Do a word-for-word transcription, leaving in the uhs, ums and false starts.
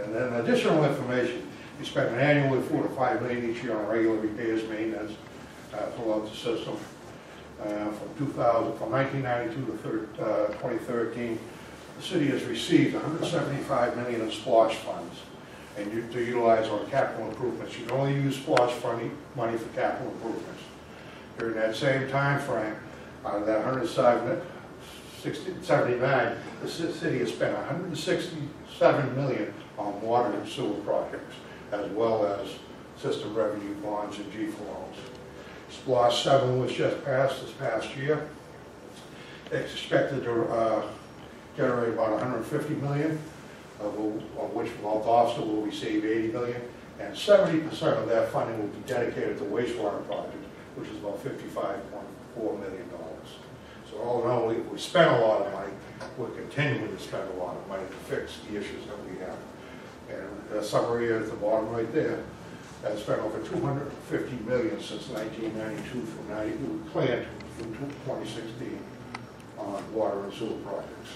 And then additional information. We spend annually four to five million each year on regular repairs, maintenance uh, throughout the system. Uh, from two thousand, from nineteen ninety-two to uh, twenty thirteen, the city has received one hundred seventy-five million dollars in SPLOST funds, and you, to utilize on capital improvements. You can only use SPLOST funding money for capital improvements. During that same time frame, out of that one hundred seventy-nine, the city has spent one hundred sixty-seven million dollars on water and sewer projects, as well as system revenue bonds and G F A loans. SPLOST seven was just passed this past year. It's expected to uh, generate about one hundred fifty million dollars, of, of which Walt Officer will receive eighty million dollars, and seventy percent of that funding will be dedicated to wastewater projects, which is about fifty-five point four million dollars. So all in all, we, we spent a lot of money. We're continuing to spend a lot of money to fix the issues that we have. And a summary at the bottom right there, has spent over two hundred fifty million dollars since nineteen ninety-two from ninety-two plant from twenty sixteen on water and sewer projects.